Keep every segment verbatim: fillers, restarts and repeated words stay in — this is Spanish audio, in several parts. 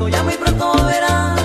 viendo, ya muy pronto verás.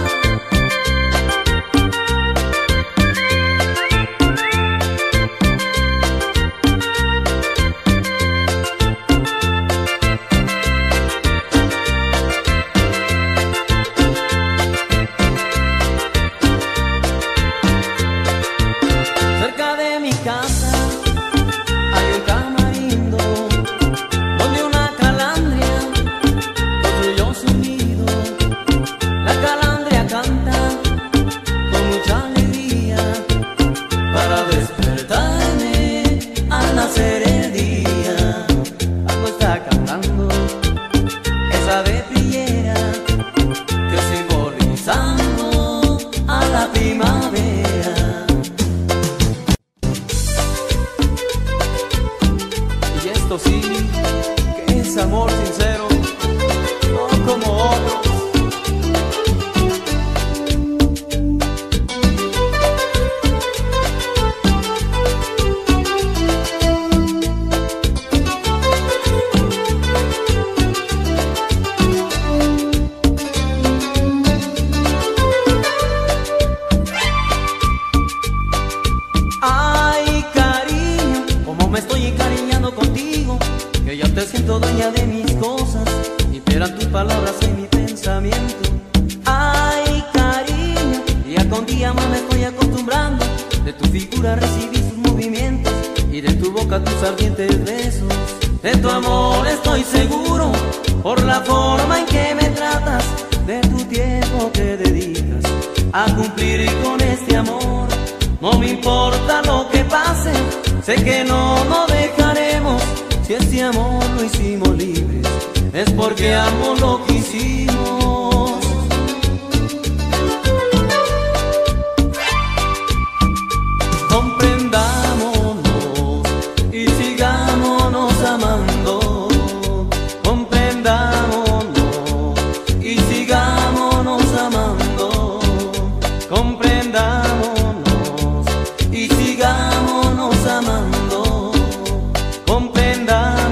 Comprendámonos amando, comprenda.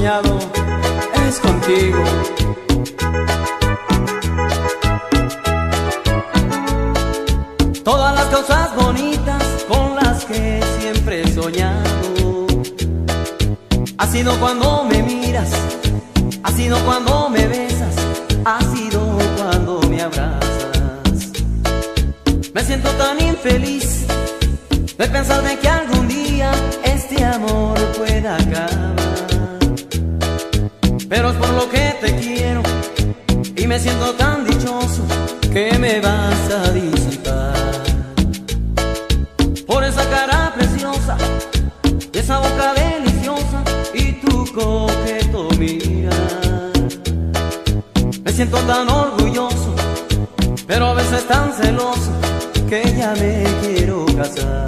soñado es contigo. Todas las cosas bonitas con las que siempre he soñado, ha sido cuando me miras, ha sido cuando me besas, ha sido cuando me abrazas. Me siento tan infeliz de pensar de que algún día este amor pueda acabar, pero es por lo que te quiero y me siento tan dichoso que me vas a disipar. Por esa cara preciosa y esa boca deliciosa y tu coqueto mirar, me siento tan orgulloso, pero a veces tan celoso que ya me quiero casar.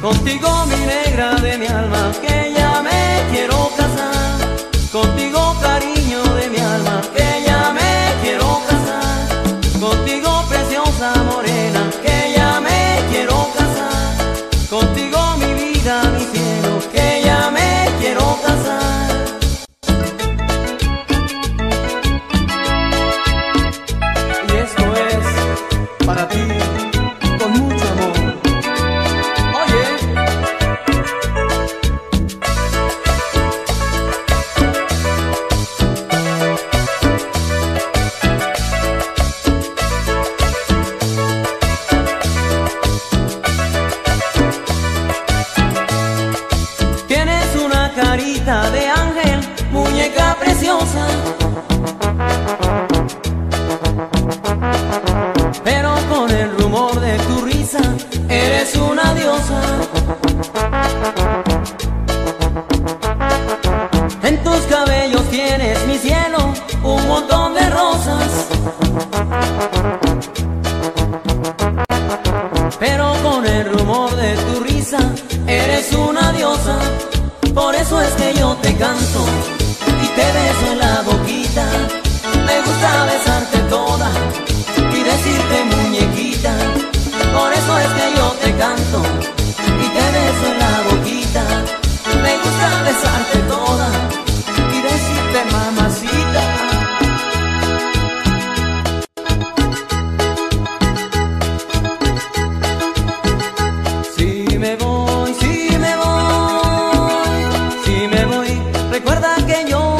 Contigo, mi negra de mi alma, que ya me quiero casar. Contigo, cariño de mi alma, que ya me quiero casar. Contigo, preciosa morena, que ya me quiero casar. Contigo, mi vida, mi cielo, que ya me quiero casar. Y esto es para ti. Pero con el rumor de tu risa eres una diosa. En tus cabellos tienes, mi cielo, un montón de rosas. Pero con el rumor de tu risa eres una diosa. Por eso es que yo te canto y te beso en la boquita. Me gusta besarte toda y decirte muñequita. Por eso es que yo te canto y te beso en la boquita. Me gusta besarte toda y decirte mamacita. Si me voy, si me voy, si me voy, recuerda que yo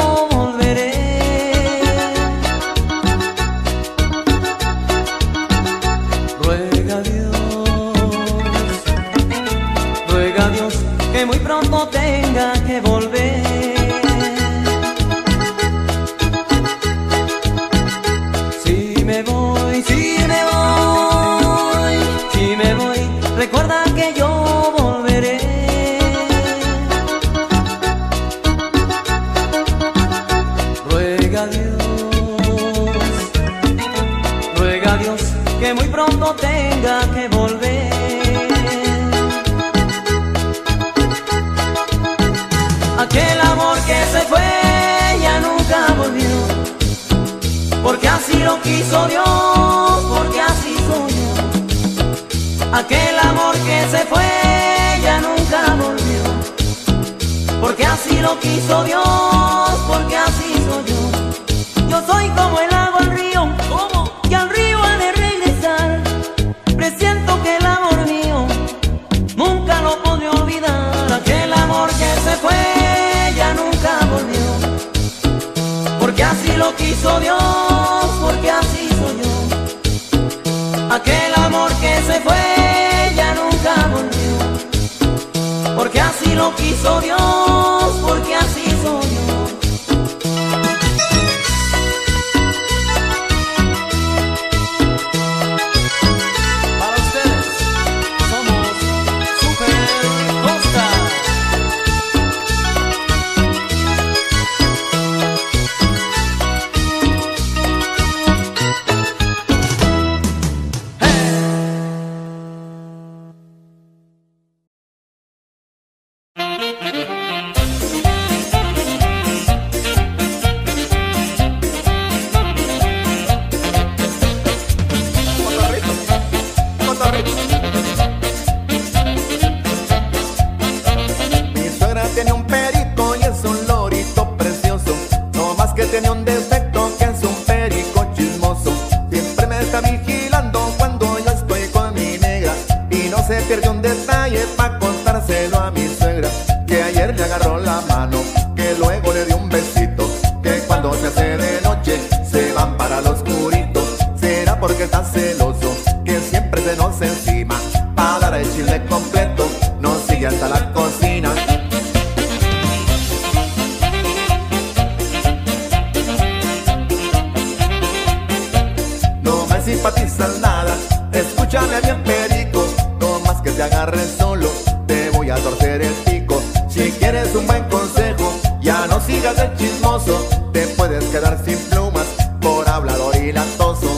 tenga que volver. Aquel amor que se fue ya nunca volvió, porque así lo quiso Dios, porque así soy yo. Aquel amor que se fue ya nunca volvió, porque así lo quiso Dios, porque así soy yo. Yo soy como el agua al río, como que al río ha de regresar. Presiento que el amor mío nunca lo podré olvidar. Aquel amor que se fue ya nunca volvió, porque así lo quiso Dios, porque así soy yo. Aquel amor que se fue ya nunca volvió, porque así lo quiso Dios, porque así soy yo. que siempre se nos encima. Para dar el chile completo, nos sigue hasta la cocina. No me simpatizas nada, escúchame bien perico. No más que te agarres solo, te voy a torcer el pico. Si quieres un buen consejo, ya no sigas de chismoso. Te puedes quedar sin plumas por hablador y latoso.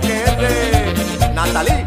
Que es de Natalí.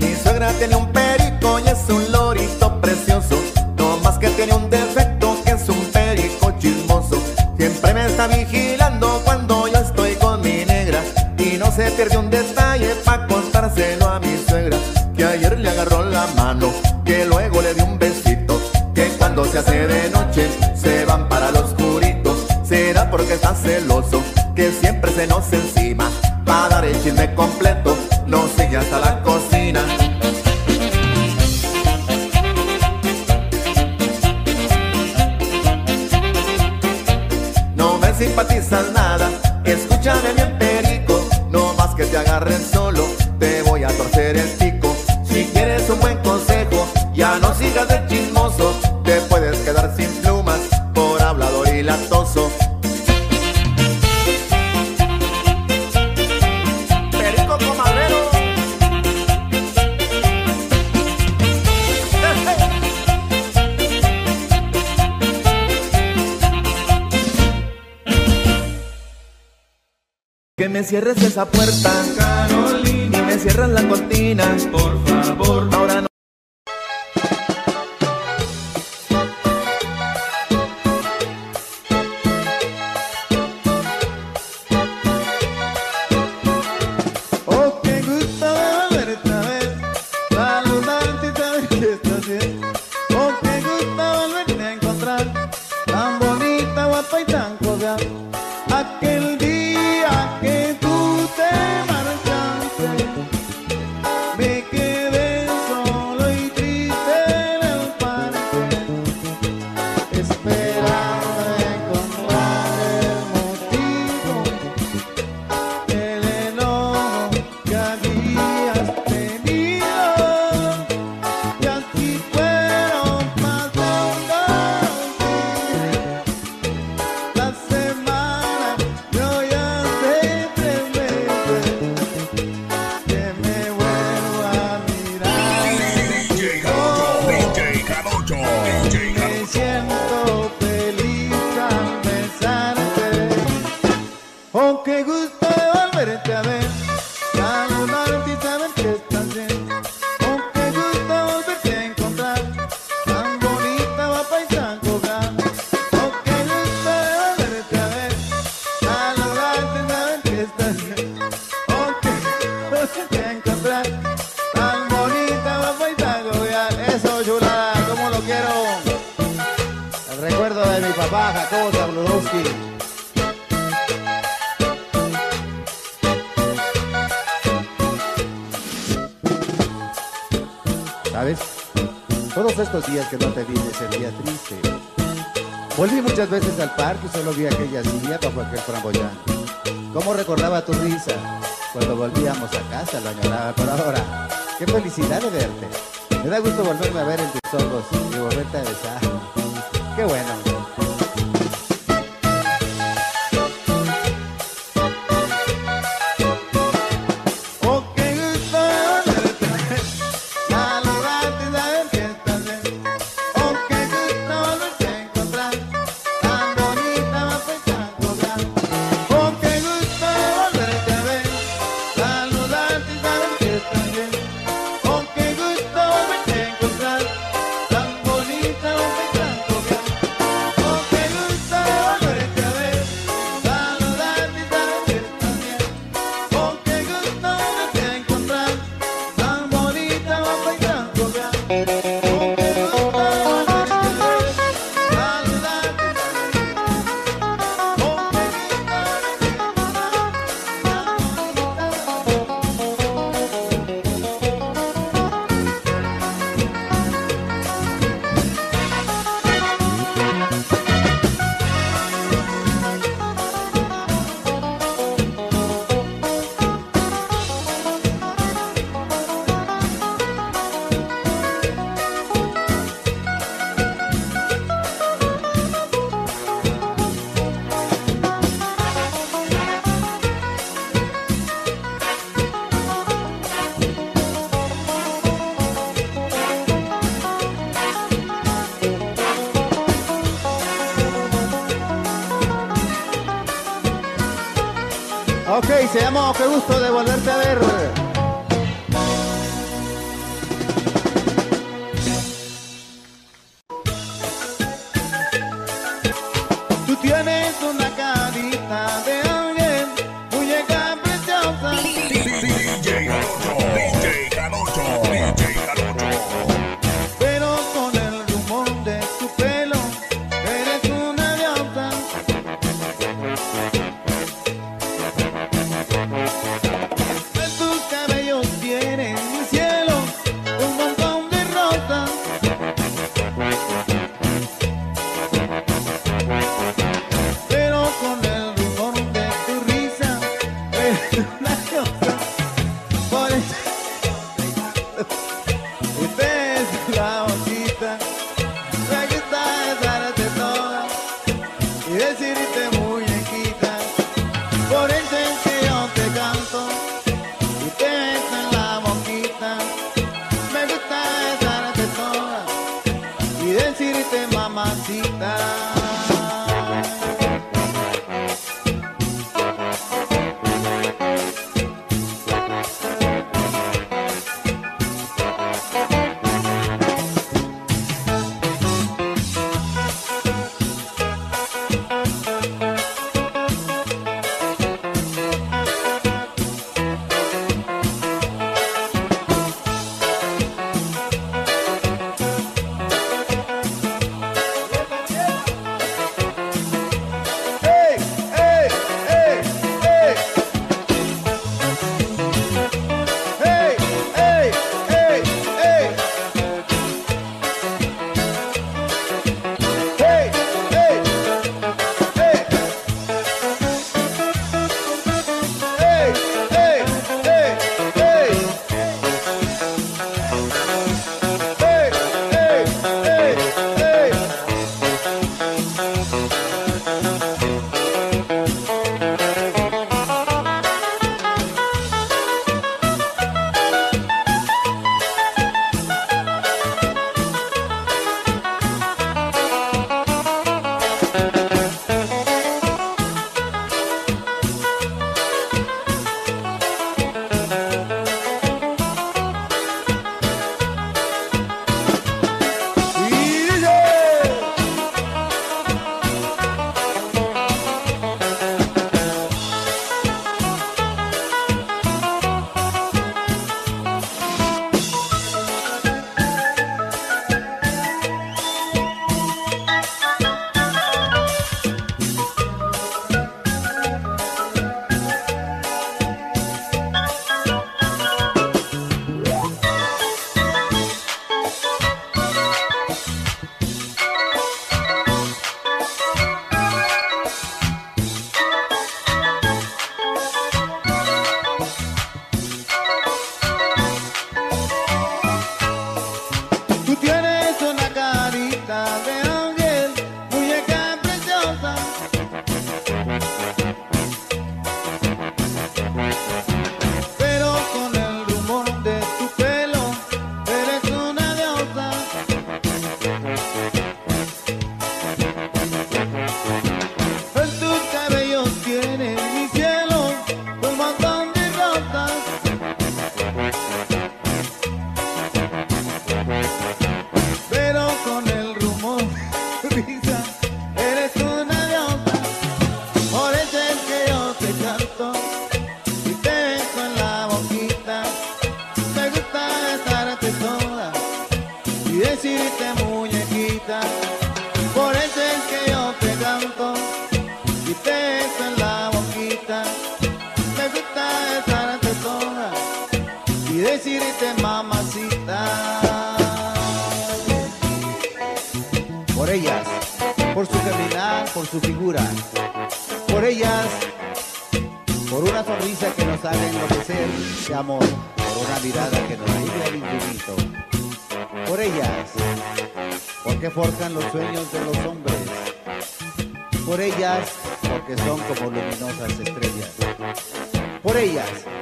Mi suegra tiene un perico y es un lorito precioso. No más que tiene un defecto, que es un perico chismoso. Siempre me está vigilando cuando yo estoy con mi negra. Y no se pierde un detalle pa' contárselo a mi suegra. Que ayer le agarró la mano, que luego le dio un besito. Que cuando se hace de noche se van para los oscurito. Será porque está celoso, que siempre se nos encima. Para dar el chisme completo, nos sigue hasta la cocina. No me simpatizas nada, escúchame bien perico. No más que te agarren solo, te voy a torcer el pico. Si quieres un buen consejo, ya no sigas de chismoso. Te puedes quedar sin plumas por hablador y latoso. Que me cierres esa puerta, Carolina, y me cierras la cortina, por favor. Ahora no. Oh, qué gusto volver esta vez, saludarte y saber que estás bien. Oh, qué gusto volverte a encontrar, tan bonita, guapa y tan jovial. Aquel día que tú te marchaste, me quedé solo y triste en el parque, esperando encontrar el motivo del enojo que habías tenido. Y aquí fueron más de dos días, la semana de hoy. ¿Sabes? Todos estos días que no te vi sería triste. Volví muchas veces al parque y solo vi aquella silla bajo aquel framboyán. Cómo recordaba tu risa cuando volvíamos a casa, lo añoraba. Por ahora, qué felicidad de verte. Me da gusto volverme a ver en tus ojos y volverte a besar. Qué bueno. Ok, se llamó, qué gusto de volverte a ver. Tú tienes una carita de alguien, muñeca preciosa. D J Galocho, D J Galocho, D J Galocho. Pero con el rumor de tu pelo, eres una diosa.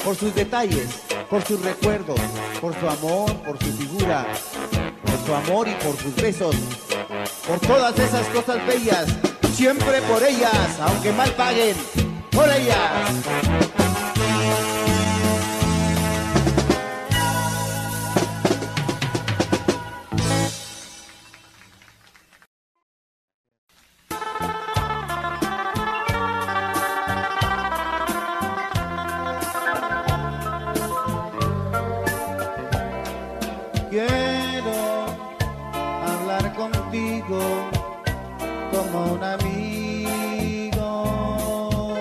Por sus recuerdos, por su amor, por su figura, por su amor y por sus besos, por todas esas cosas bellas, siempre por ellas, aunque mal paguen, por ellas. hablar contigo como un amigo,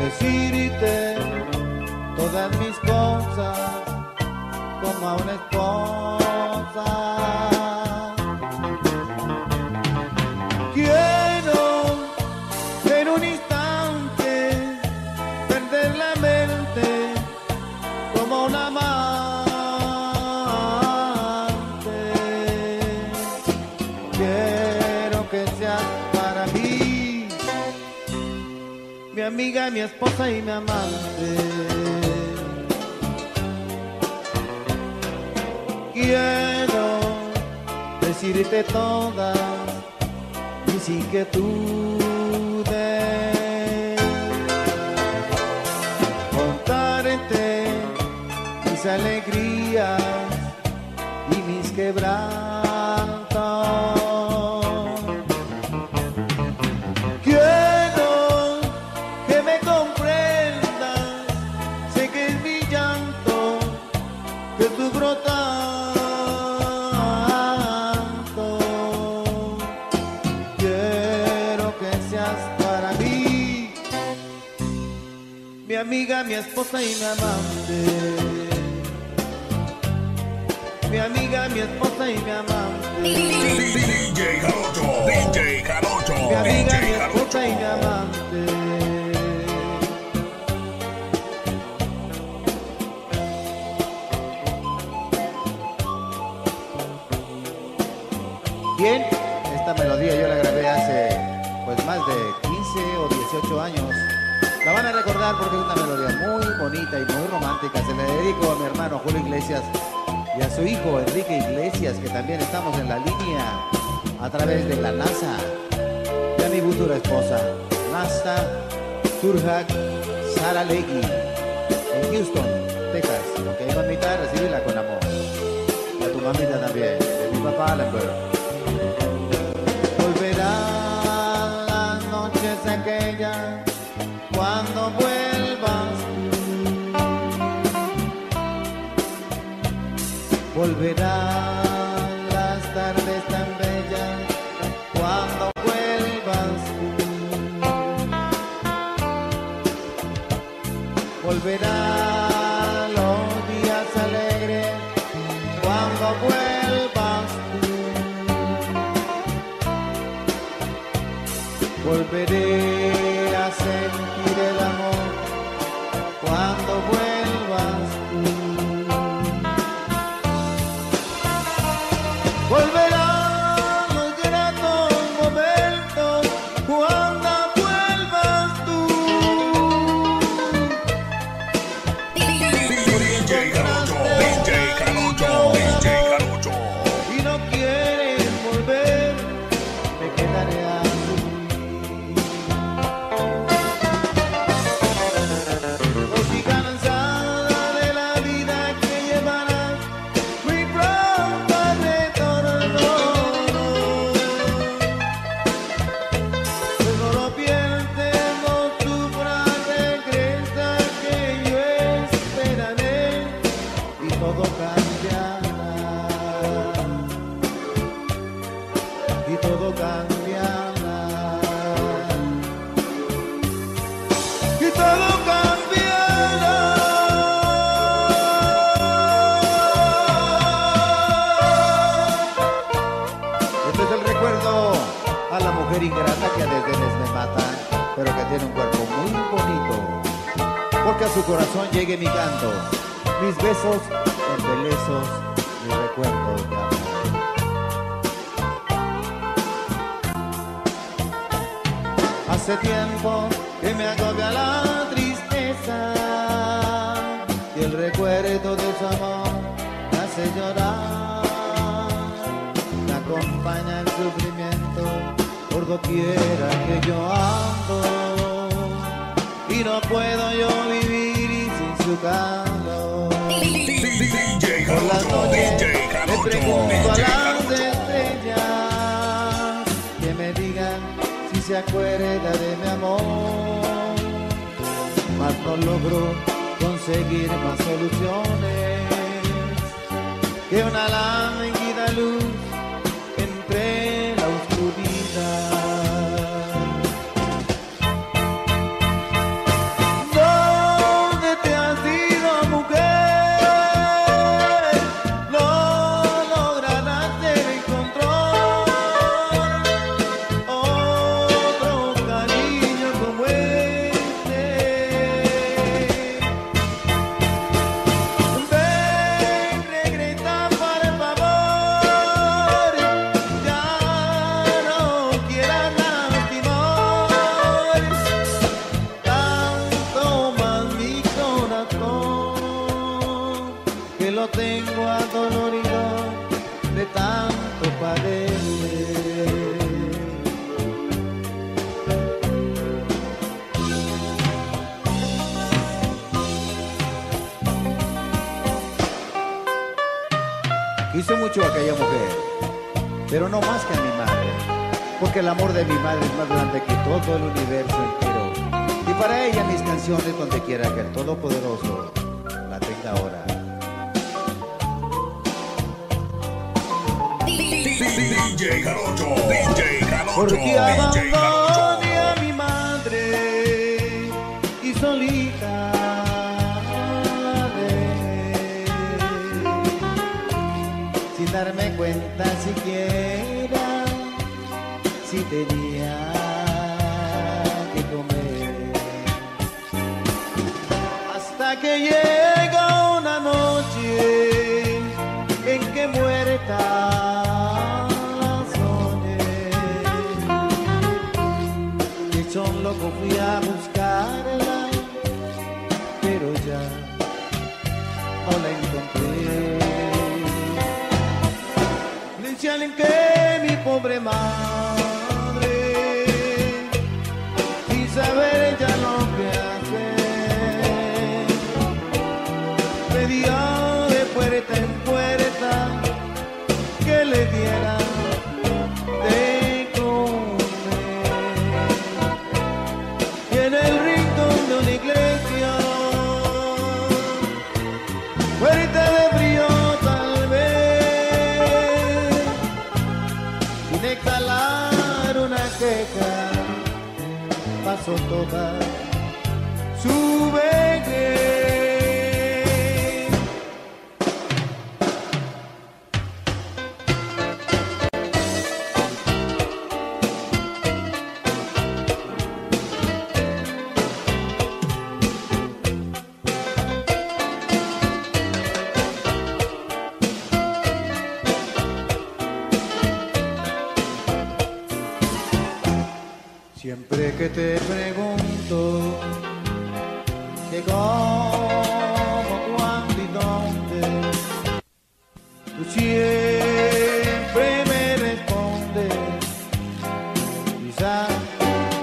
decirte todas mis cosas como a una esposa. Quiero en un instante perder la mente como una amante. Mi amiga, mi esposa y mi amante. Quiero decirte todas mis inquietudes, contarte mis alegrías y mis quebrantos. Mi amiga, mi esposa y mi amante. Mi amiga, mi esposa y mi amante. D J Galocho, D J Galocho. Mi amiga, mi esposa y mi amante. Bien, esta melodía yo la grabé hace pues más de quince o dieciocho años. La van a recordar porque es una melodía muy bonita y muy romántica. Se le dedico a mi hermano Julio Iglesias y a su hijo Enrique Iglesias, que también estamos en la línea a través de la NASA. Y a mi futura esposa, Masta Turjak Sara en Houston, Texas. Lo que iba a mitad, recibirla con amor. Y a tu mamita también, de mi papá Lambert. Volverán las noches aquellas cuando vuelvas tú, volverán las tardes tan bellas cuando vuelvas tú, volverán los días alegres cuando vuelvas tú, volveré a ser del amor cuando vuelvas tú. Volverán los gratos momentos cuando vuelvas tú. D J Galocho, D J Galocho, D J Galocho. Si no quieres volver, me quedaré a ingrata que a desdenes me mata, pero que tiene un cuerpo muy bonito, porque a su corazón llegue mi canto, mis besos, embelezos, mis recuerdos de amor. Hace tiempo que me agobia la tristeza y el recuerdo de su amor me hace llorar, me acompaña el sufrimiento por doquiera que yo ando, y no puedo yo vivir sin su calor. Por las noches le pregunto a las estrellas que me digan si se acuerda de mi amor, mas no logro conseguir más soluciones que una lánguida luz entre la oscuridad. ¿Dónde te has ido, mujer? No lograrás el control. Otro cariño como este. Que lo tengo adolorido de tanto padecer. Quise mucho a aquella mujer, pero no más que a mi madre, porque el amor de mi madre es más grande que todo el universo entero. Y para ella mis canciones, donde quiera que el Todopoderoso la tenga ahora. D J Jarocho, D J Jarocho, porque abandoné a mi madre y solita dejé, sin darme cuenta siquiera si tenía que comer, hasta que llega una noche en que muerta son loco, fui a buscarla, pero ya no la encontré. Dice alguien que mi pobre madre, sin saber ella lo que hacer, pedía de puerta en puerta que le diera. Pasó toda su vejez. Siempre que te pregunto que cómo, cuándo y dónde, tú siempre me respondes quizás,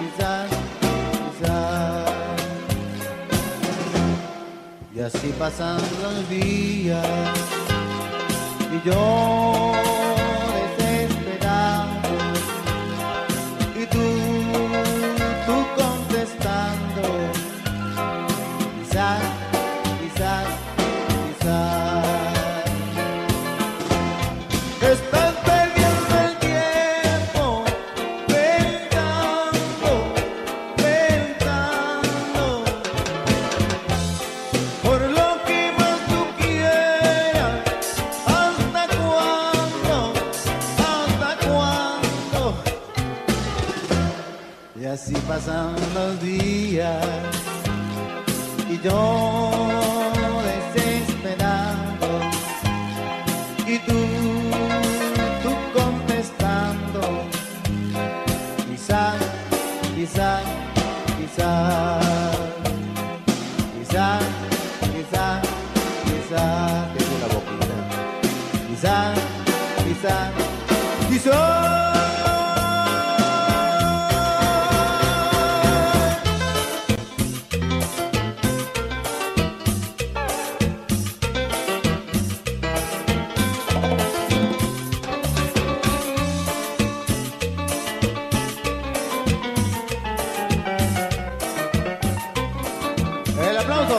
quizás, quizás. Y así pasan los días y yo desesperado y tú contestando quizás, quizás, quizás. Estás perdiendo el tiempo pensando, pensando por lo que más tú quieras. ¿Hasta cuándo? ¿Hasta cuándo? Y así pasan los días y yo desesperado y tú, tú contestando quizás, quizás, quizás, quizás, quizás, quizás, tengo la boquita, quizás, quizás, quizás.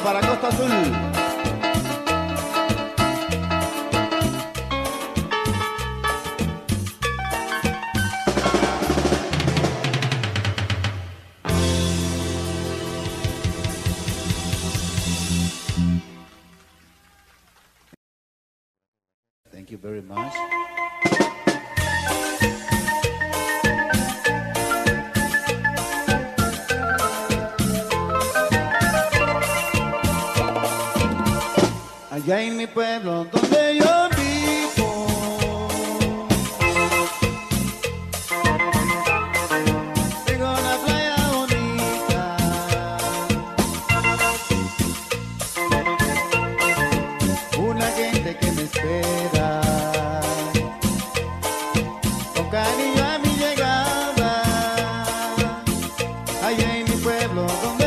Para Costa Azul. you very much. Allá en mi pueblo donde yo vivo, tengo una playa bonita. Una gente que me espera, con cariño a mi llegada. Allá en mi pueblo donde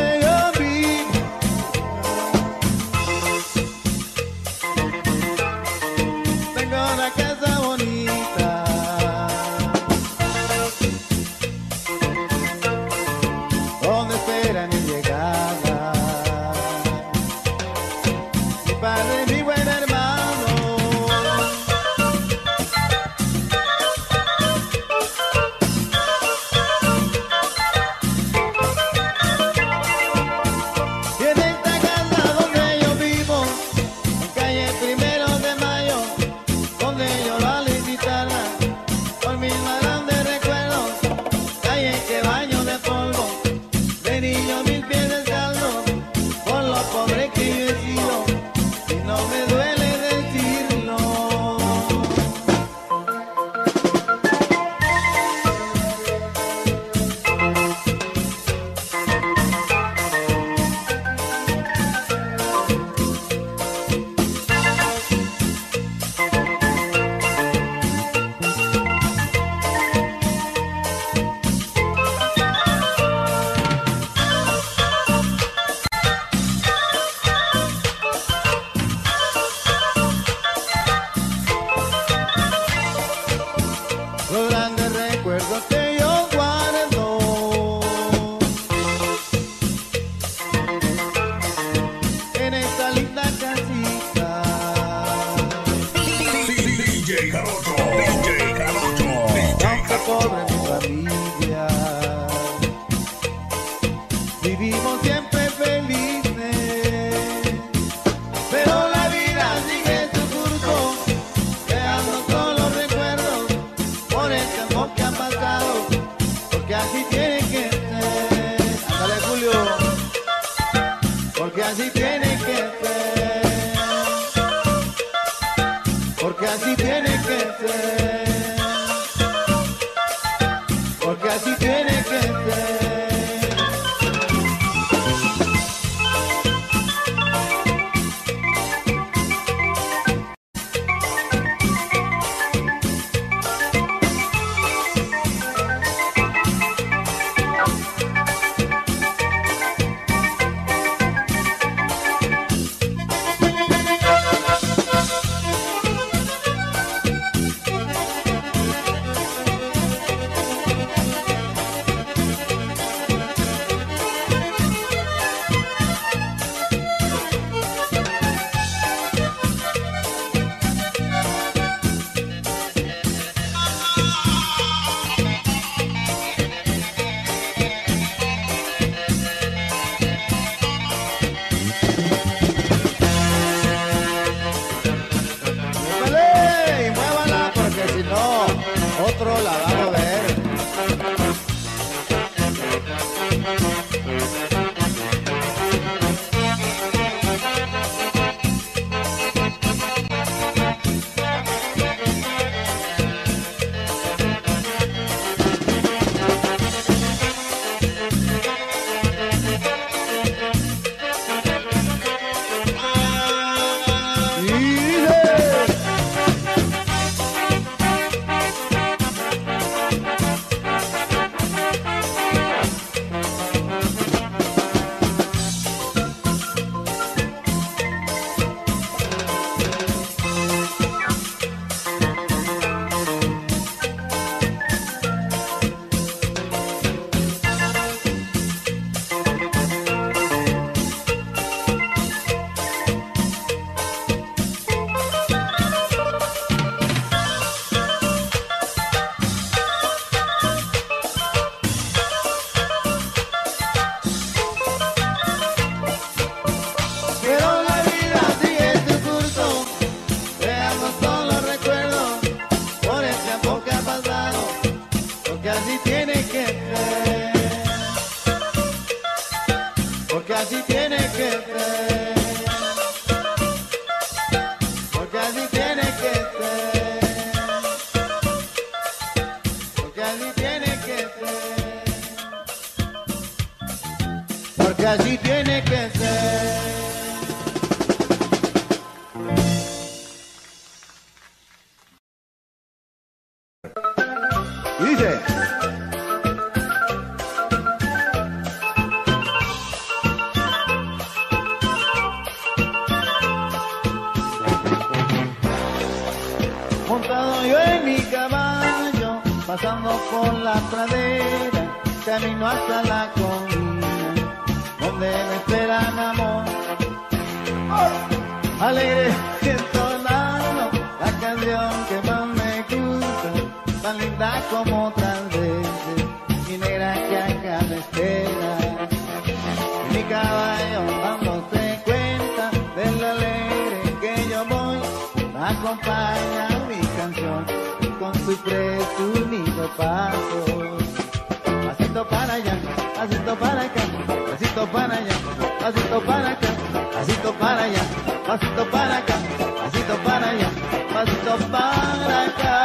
que así tiene que ser. Pasando por la pradera, camino hasta la colina, donde me esperan amor. ¡Oh! Alegre entonando la canción que más me gusta, tan linda como otras veces, mi negra que acá me espera. Mi caballo dándose cuenta de lo alegre que yo voy, acompaña mi canción con su presumido paso, pasito para allá, pasito para acá, pasito para allá, pasito para acá, pasito para allá, pasito para acá, pasito para allá, pasito para acá.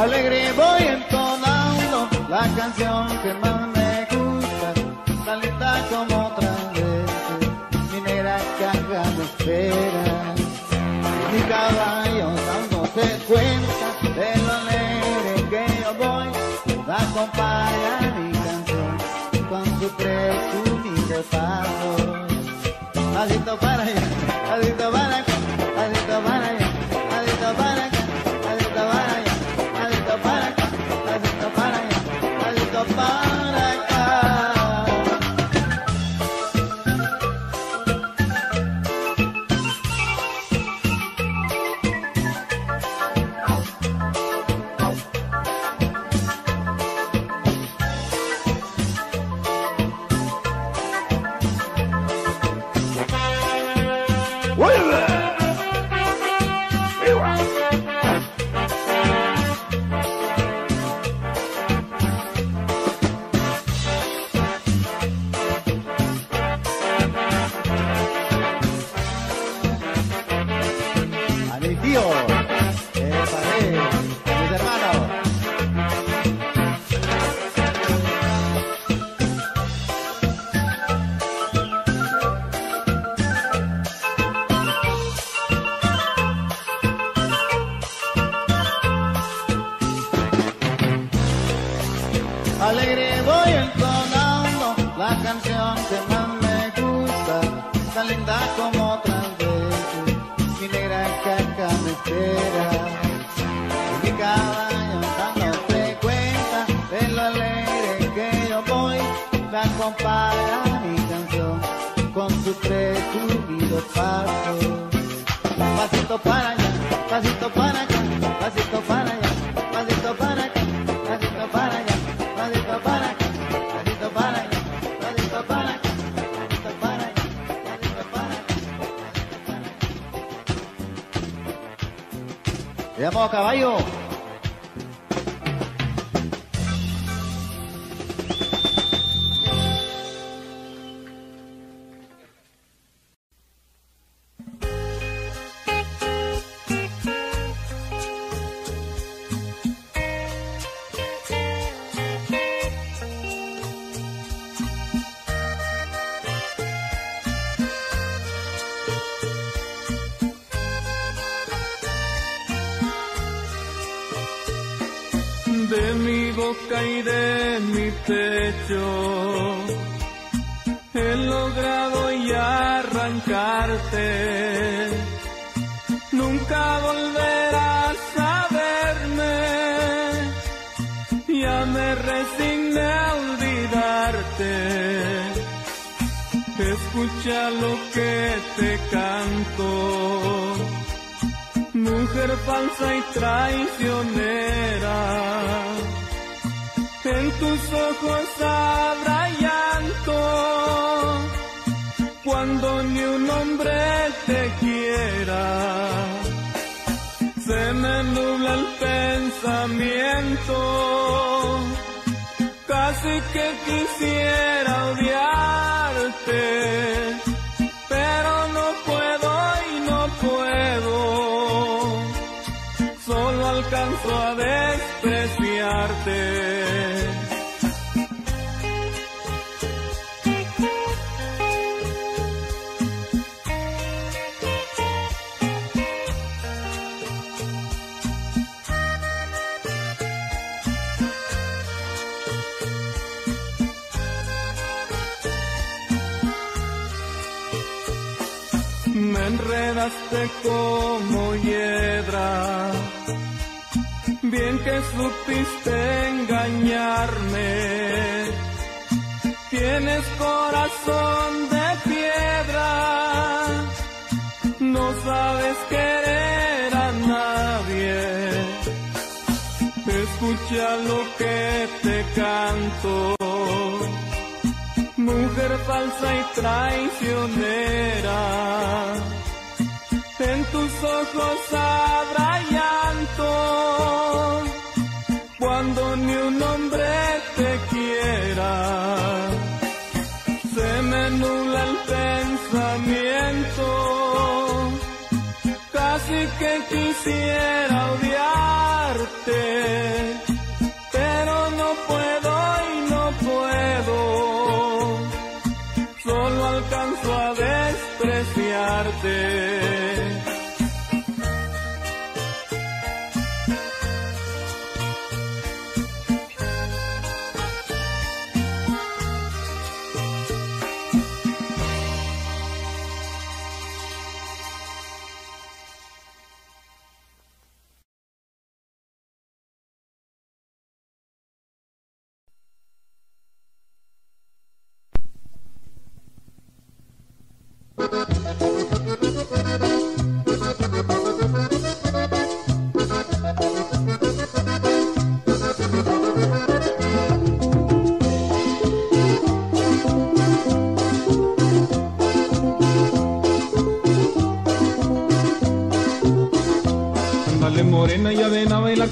Alegre voy entonando la canción que más me gusta, tan linda como otras veces, mi negra caja me espera. Mi caballo dándose cuenta de lo alegre que yo voy, acompaña mi canción con su presumido paso. Pasito para allá, pasito para acá, pasito para allá, pasito para acá, pasito para allá. Para acá. Caballo. De mi boca y de mi pecho he logrado ya arrancarte. Nunca volverás a verme, ya me resigné a olvidarte. Escucha lo que te canto, mujer falsa y traicionera, en tus ojos habrá llanto, cuando ni un hombre te quiera. Se me pensamiento, casi que quisiera odiarte, pero no puedo y no puedo, solo alcanzo a despreciarte. Enredaste como hiedra, bien que supiste engañarme. Tienes corazón de piedra, no sabes querer a nadie. Escucha lo que te canto, mujer falsa y traicionera. En tus ojos habrá llanto cuando ni un hombre te quiera. Se me nubla el pensamiento, casi que quisiera odiarte, pero no puedo y no puedo, solo alcanzo a despreciarte.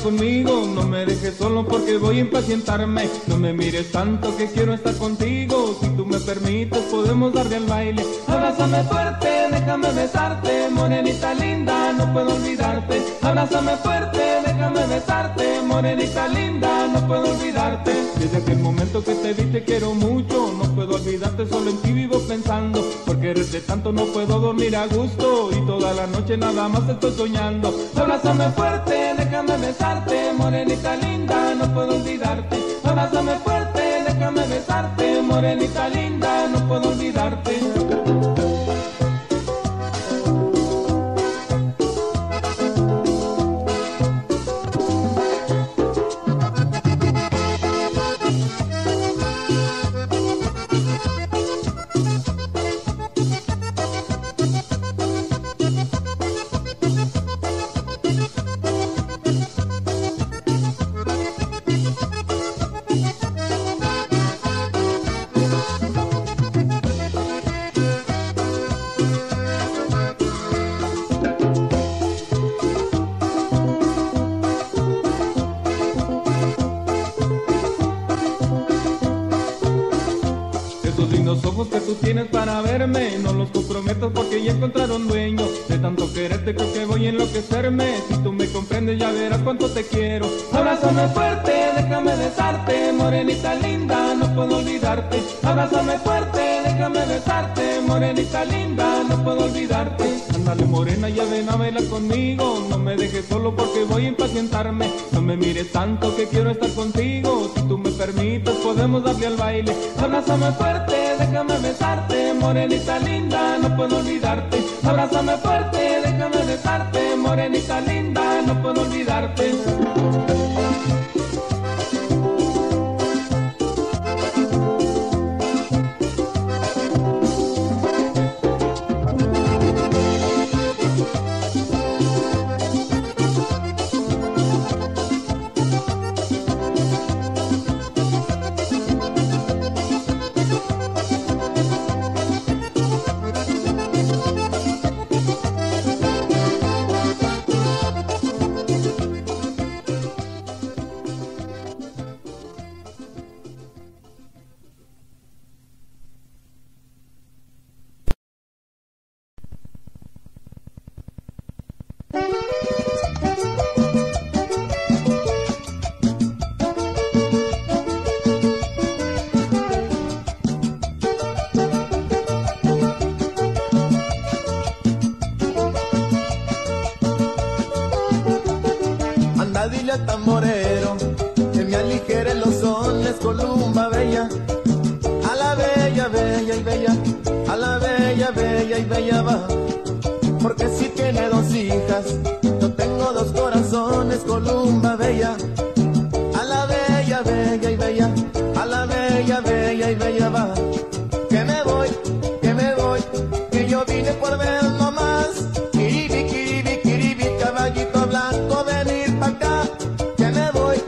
Conmigo, no me dejes solo porque voy a impacientarme. No me mires tanto que quiero estar contigo. Si tú me permites podemos darle al baile. Abrázame fuerte, déjame besarte, morenita linda, no puedo olvidarte. Abrázame fuerte, déjame besarte, morenita linda, no puedo olvidarte. Desde aquel momento que te vi te quiero mucho, no puedo olvidarte, solo en ti vivo pensando. Porque desde tanto no puedo dormir a gusto y toda la noche nada más estoy soñando. Abrázame fuerte, déjame besarte, morenita linda, no puedo olvidarte. Abrázame fuerte, déjame besarte, morenita linda, no puedo olvidarte. Para verme, no los comprometas porque ya encontraron dueño. De tanto quererte creo que voy a enloquecerme. Si tú me comprendes ya verás cuánto te quiero. Abrázame fuerte, déjame besarte, morenita linda, no puedo olvidarte. Abrázame fuerte, déjame besarte, morenita linda, no puedo olvidarte. Ándale morena, ya ven a bailar conmigo, no me dejes solo porque voy a impacientarme. No me mires tanto que quiero estar contigo, si tú me permites podemos darle al baile. Abrázame fuerte, déjame besarte, morenita linda, no puedo olvidarte. Abrázame fuerte, déjame besarte, morenita linda, no puedo olvidarte. y brillaba, porque si tiene dos hijas. Yo tengo dos corazones, Columba bella, a la bella, bella y bella, a la bella, bella y bella va. Que me voy, que me voy, que yo vine por ver nomás. Kiribi, kiribi, kiribi, caballito blanco, venir pa' acá. Que me voy,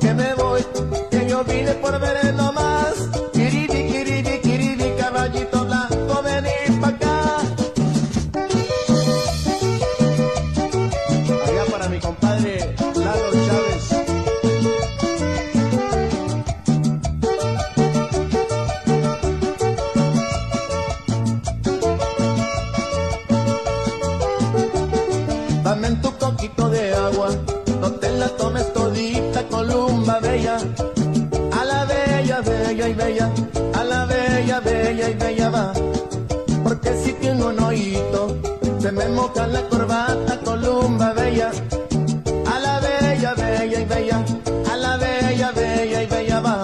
que me voy, que yo vine por ver nomás. Kiribi, kiribi, kiribi, caballito blanco, venir pa' acá. Allá para mi compadre Lalo Chávez. Dame en tu coquito de agua, no te la tomes todita, Columba bella, a la bella, bella y bella, a la bella, bella y bella va, porque si tiene un ojito, se me moja la corbata, Columba bella, a la bella, bella y bella, a la bella, bella y bella va,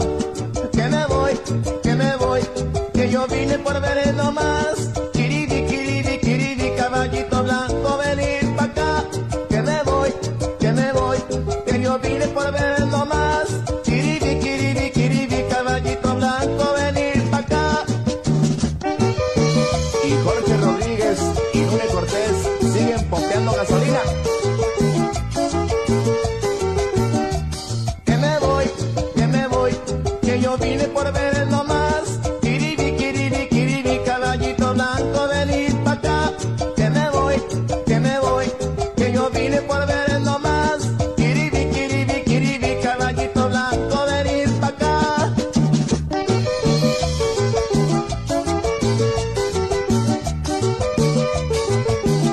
que me voy, que me voy, que yo vine por ver nomás, kiribi, kiribi, kiribi, caballito blanco, venir pa' acá. Vine por ver nomás, kiribi, kiribi, kiribi, caballito blanco, venir pa' acá. Y Jorge Rodríguez y Lune Cortés siguen pompeando gasolina. Que me voy, que me voy, que yo vine por ver nomás, kiribi, kiribi, kiribi, caballito blanco, venir pa' acá. Que me voy, que me voy, que yo vine por ver nomás. Con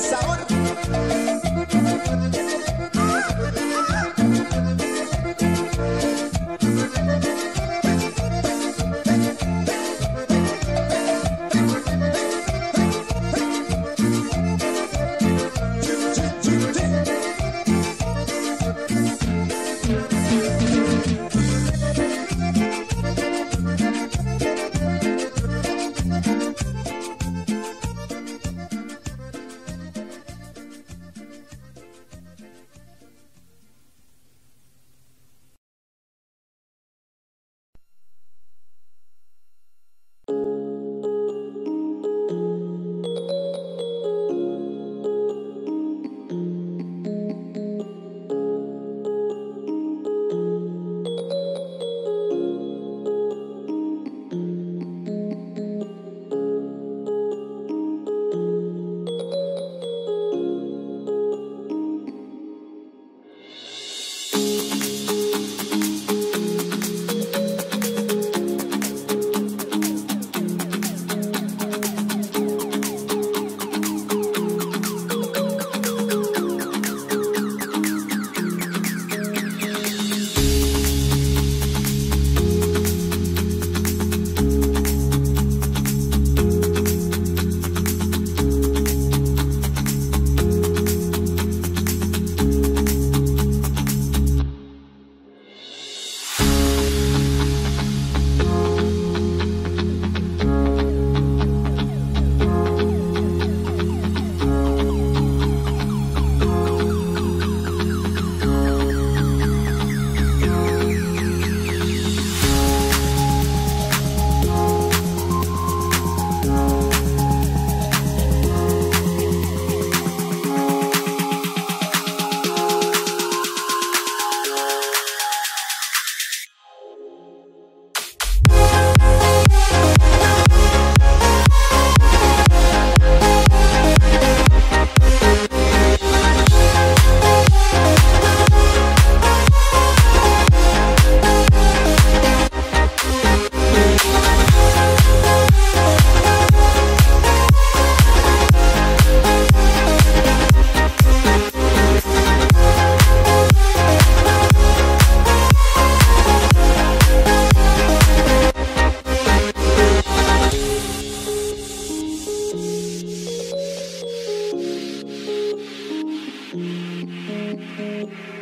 sabor.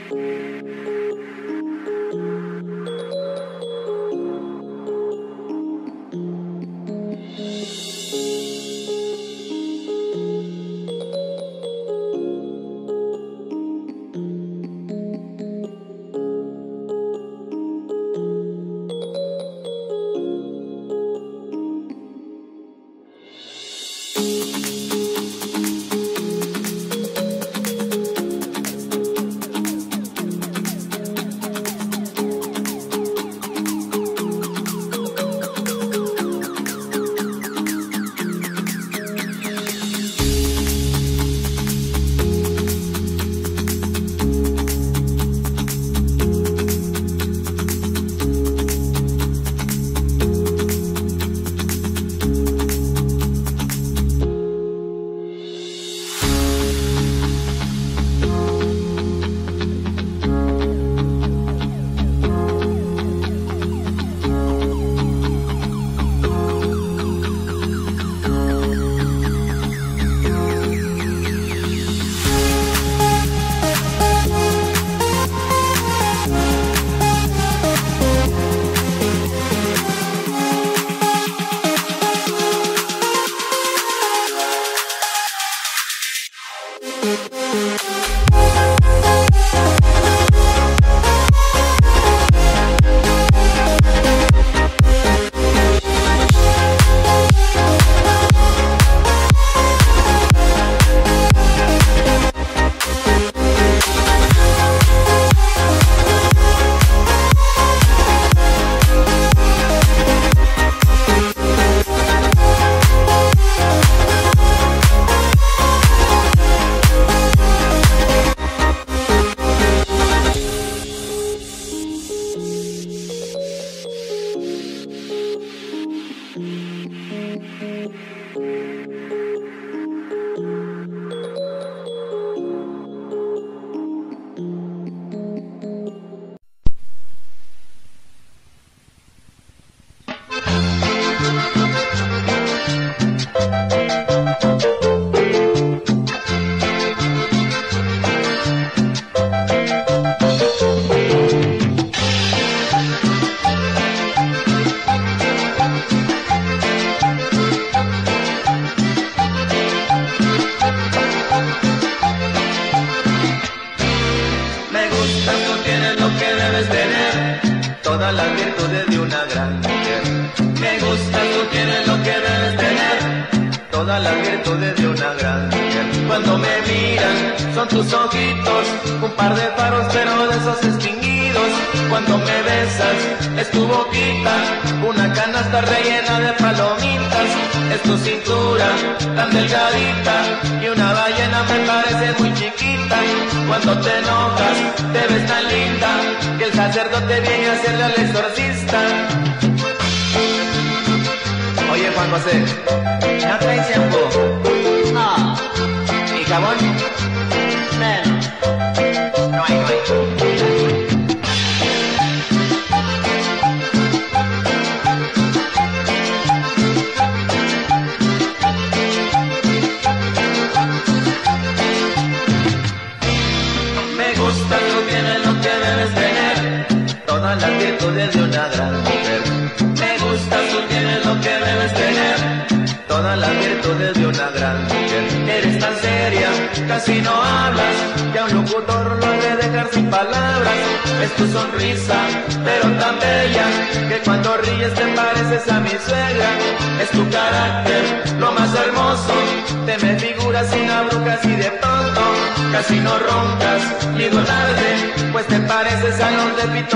Pito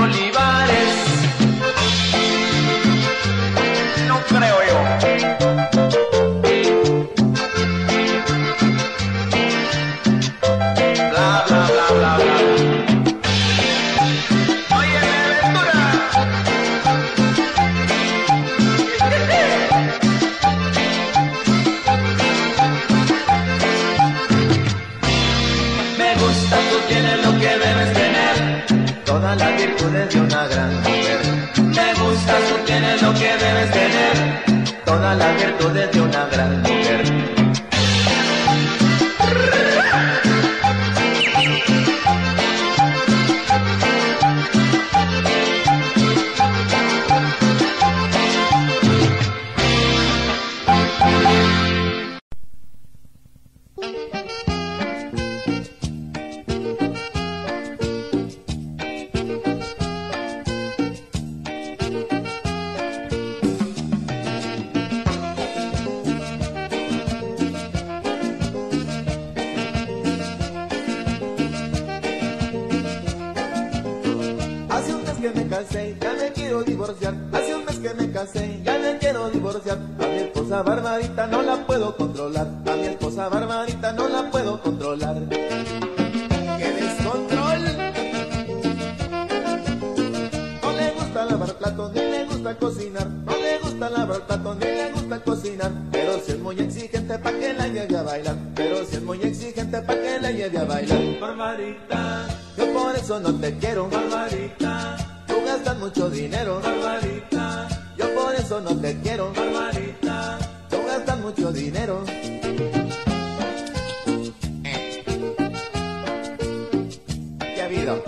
Olivares. No creo yo. Bla, bla, bla, bla, bla. Oye, Ventura. Me gusta, tú tienes lo que debes tener. Toda la de una gran mujer. Me gusta, tú tienes lo que debes tener, todas las virtudes de una gran mujer. que me casé, ya me quiero divorciar. Hace un mes que me casé, ya me quiero divorciar. A mi esposa Barbarita no la puedo controlar. A mi esposa Barbarita no la puedo controlar. ¡Qué descontrol! No le gusta lavar platos, ni le gusta cocinar. No le gusta lavar platos, ni le gusta cocinar. Pero si es muy exigente pa' que la lleve a bailar. Pero si es muy exigente pa' que la lleve a bailar. Barbarita, yo por eso no te quiero, Barbarita. Tú gastas mucho dinero, Barbarita. Yo por eso no te quiero, Barbarita. Tú gastas mucho dinero. Eh. ¿Qué ha habido?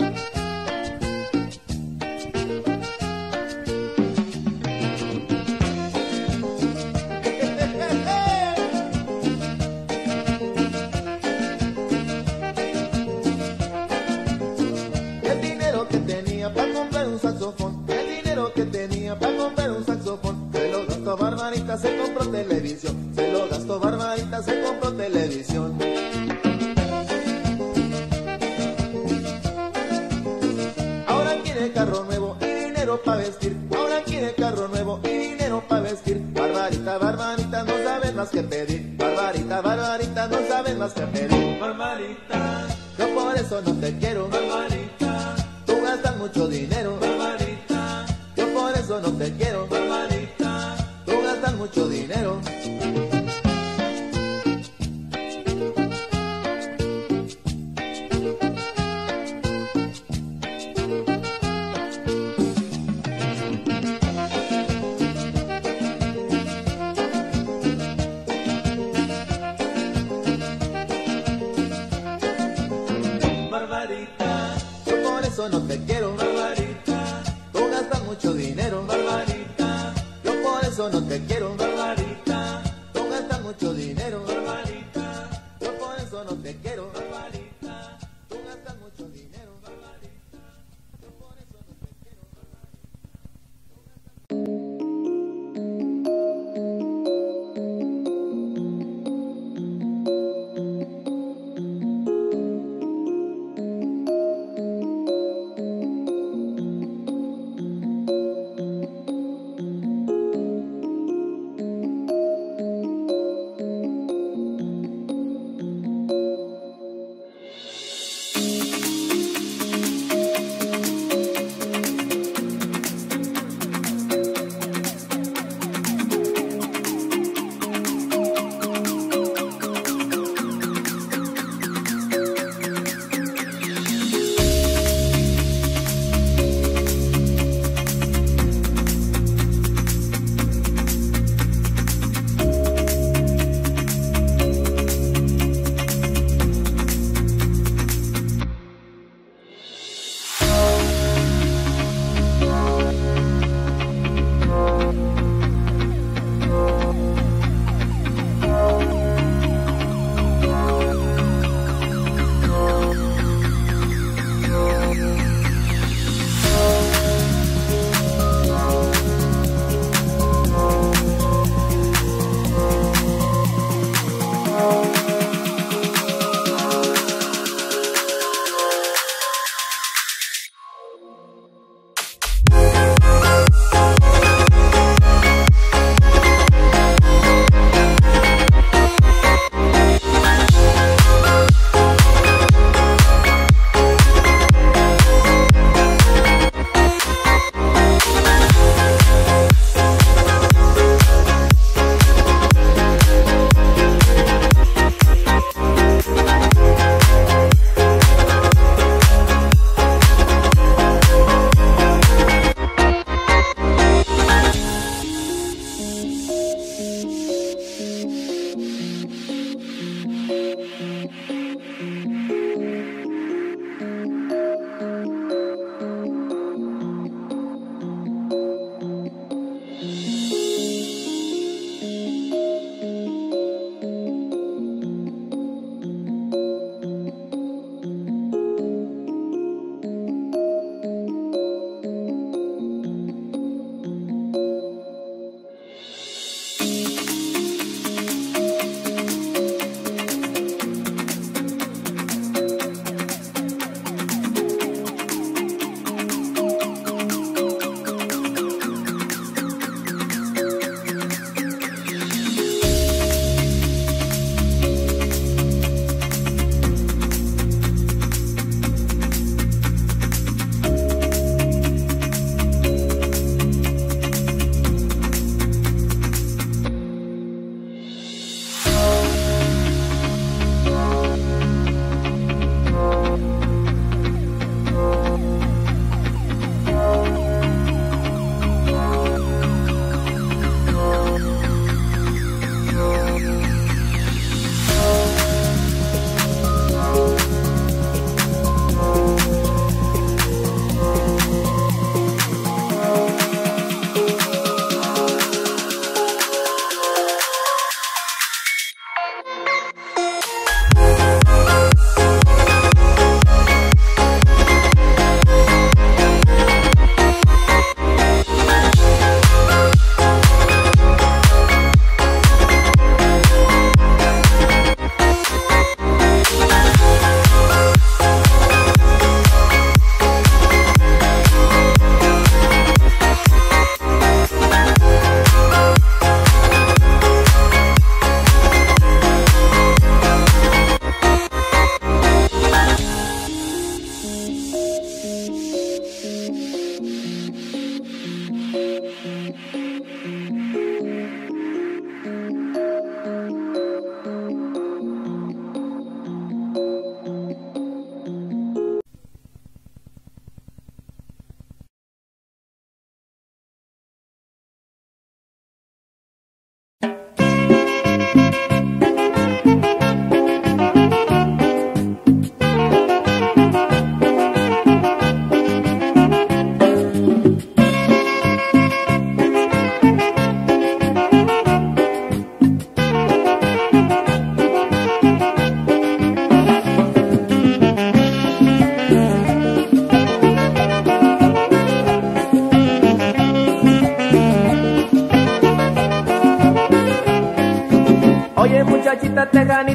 Se compró televisión, se lo gastó Barbarita, se compró televisión. Ahora quiere carro nuevo y dinero pa' vestir. Ahora quiere carro nuevo y dinero pa' vestir. Barbarita, Barbarita, no sabes más que pedir. Barbarita, Barbarita, no sabes más que pedir. Barbarita, yo por eso no te quiero, Barbarita. Tú gastas mucho dinero, Barbarita. Yo por eso no te quiero, Barbarita. Mucho dinero. Barbarita, yo por eso no te quiero, Barbarita. Tú gastas mucho dinero, Barbarita. Yo no te quiero, Barbarita. Tú gastas mucho dinero, Barbarita. Yo por eso no te quiero, Barbarita. Tú gastas mucho dinero, Barbarita. Yo por eso no te quiero, Barbarita. Thank you.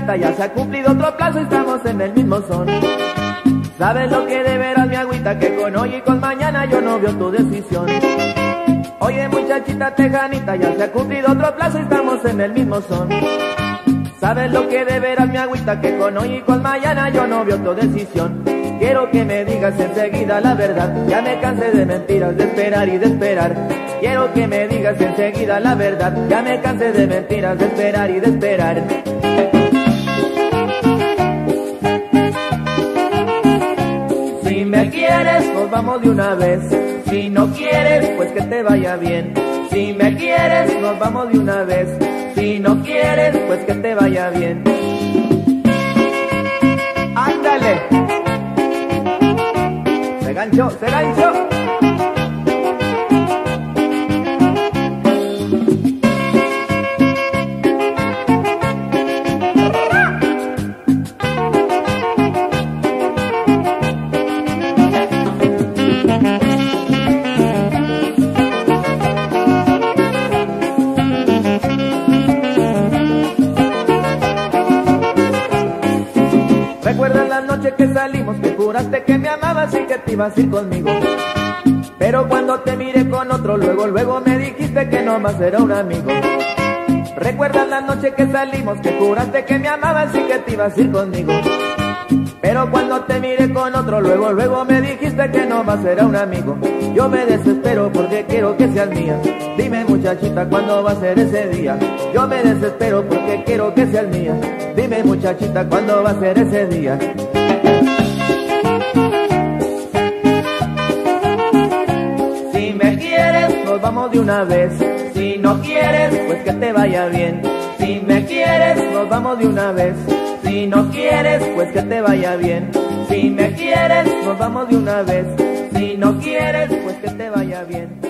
meta, ya se ha cumplido otro plazo, estamos en el mismo son. Sabes lo que de veras me agüita, que con hoy y con mañana yo no veo tu decisión. Oye muchachita tejanita, ya se ha cumplido otro plazo, estamos en el mismo son. Sabes lo que de veras me agüita, que con hoy y con mañana yo no veo tu decisión. Quiero que me digas enseguida la verdad, ya me cansé de mentiras, de esperar y de esperar. Quiero que me digas enseguida la verdad, ya me cansé de mentiras, de esperar y de esperar. Si me quieres, nos vamos de una vez. Si no quieres, pues que te vaya bien. Si me quieres, nos vamos de una vez. Si no quieres, pues que te vaya bien. ¡Ándale! ¡Se ganchó, se ganchó! Que salimos, que juraste que me amabas y que te ibas a ir conmigo. Pero cuando te miré con otro, luego, luego me dijiste que nomás era un amigo. ¿Recuerdas la noche que salimos, que juraste que me amabas y que te ibas a ir conmigo? Pero cuando te miré con otro, luego, luego me dijiste que nomás era un amigo. Yo me desespero porque quiero que seas mía. Dime muchachita, ¿cuándo va a ser ese día? Yo me desespero porque quiero que seas mía. Dime muchachita, ¿cuándo va a ser ese día? Si me quieres, nos vamos de una vez. Si no quieres, pues que te vaya bien. Si me quieres, nos vamos de una vez. Si no quieres, pues que te vaya bien. Si me quieres, nos vamos de una vez. Si no quieres, pues que te vaya bien.